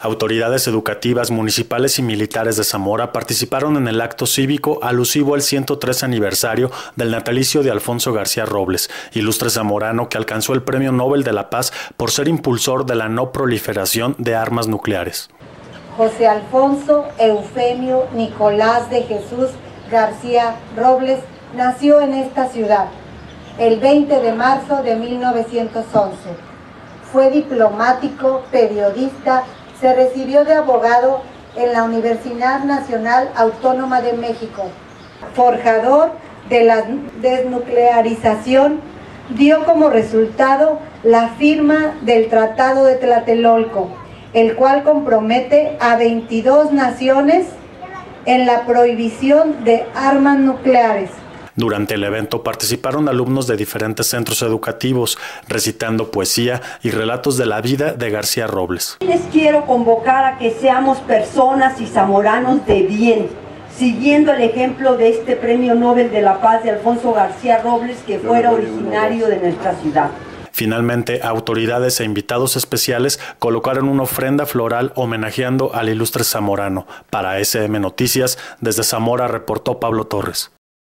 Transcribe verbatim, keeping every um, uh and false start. Autoridades educativas, municipales y militares de Zamora participaron en el acto cívico alusivo al ciento tres aniversario del natalicio de Alfonso García Robles, ilustre zamorano que alcanzó el Premio Nobel de la Paz por ser impulsor de la no proliferación de armas nucleares. José Alfonso Eufemio Nicolás de Jesús García Robles nació en esta ciudad el veinte de marzo de mil novecientos once. Fue diplomático, periodista, se recibió de abogado en la Universidad Nacional Autónoma de México. Forjador de la desnuclearización, dio como resultado la firma del Tratado de Tlatelolco, el cual compromete a veintidós naciones en la prohibición de armas nucleares. Durante el evento participaron alumnos de diferentes centros educativos, recitando poesía y relatos de la vida de García Robles. Les quiero convocar a que seamos personas y zamoranos de bien, siguiendo el ejemplo de este Premio Nobel de la Paz de Alfonso García Robles, que fuera originario de nuestra ciudad. Finalmente, autoridades e invitados especiales colocaron una ofrenda floral homenajeando al ilustre zamorano. Para S M Noticias, desde Zamora reportó Pablo Torres.